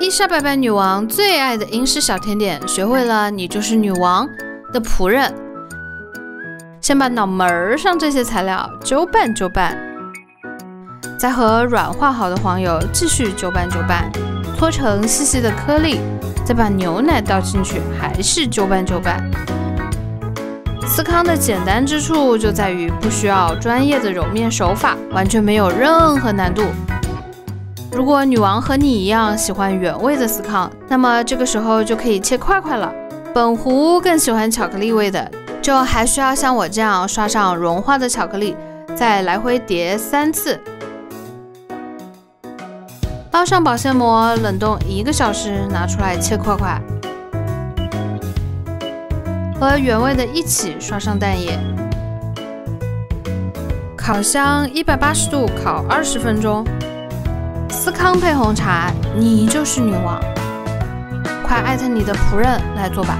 伊莎白白女王最爱的英式小甜点，学会了你就是女王的仆人。先把脑门上这些材料搅拌搅拌，再和软化好的黄油继续搅拌搅拌，搓成细细的颗粒，再把牛奶倒进去，还是搅拌搅拌。司康的简单之处就在于不需要专业的揉面手法，完全没有任何难度。 如果女王和你一样喜欢原味的司康，那么这个时候就可以切块块了。本狐更喜欢巧克力味的，就还需要像我这样刷上融化的巧克力，再来回叠3次。包上保鲜膜，冷冻1个小时，拿出来切块块，和原味的一起刷上蛋液。烤箱180度烤20分钟。 司康配红茶，你就是女王。快艾特你的仆人来做吧。